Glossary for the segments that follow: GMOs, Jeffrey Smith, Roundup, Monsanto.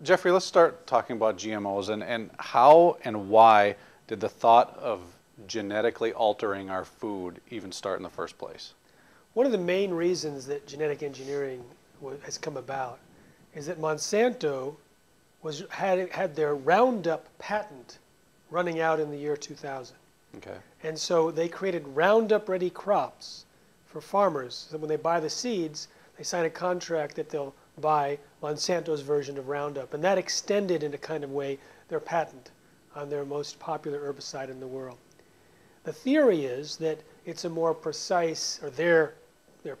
Jeffrey, let's start talking about GMOs and how and why did the thought of genetically altering our food even start in the first place? One of the main reasons that genetic engineering has come about is that Monsanto had their Roundup patent running out in the year 2000. Okay. And so they created Roundup ready crops for farmers. So when they buy the seeds, they sign a contract that they'll buy Monsanto's version of Roundup. And that extended in a kind of way their patent on their most popular herbicide in the world. The theory is that it's a more precise, or their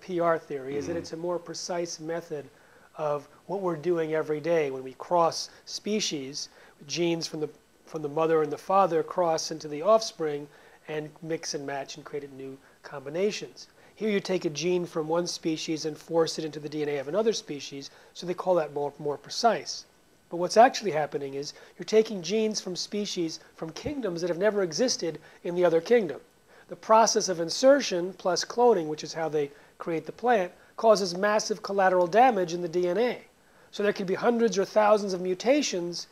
PR theory is that it's a more precise method of what we're doing every day when we cross species, genes from the mother and the father cross into the offspring and mix and match and create new combinations. Here you take a gene from one species and force it into the DNA of another species, so they call that more precise. But what's actually happening is you're taking genes from species from kingdoms that have never existed in the other kingdom. The process of insertion plus cloning, which is how they create the plant, causes massive collateral damage in the DNA. So there could be hundreds or thousands of mutations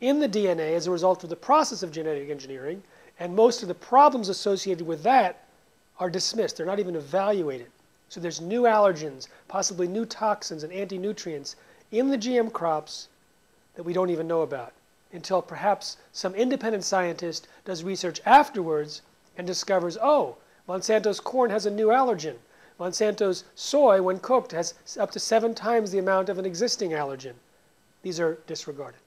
in the DNA as a result of the process of genetic engineering, and most of the problems associated with that are dismissed. They're not even evaluated. So there's new allergens, possibly new toxins and anti-nutrients in the GM crops that we don't even know about until perhaps some independent scientist does research afterwards and discovers, oh, Monsanto's corn has a new allergen. Monsanto's soy, when cooked, has up to 7 times the amount of an existing allergen. These are disregarded.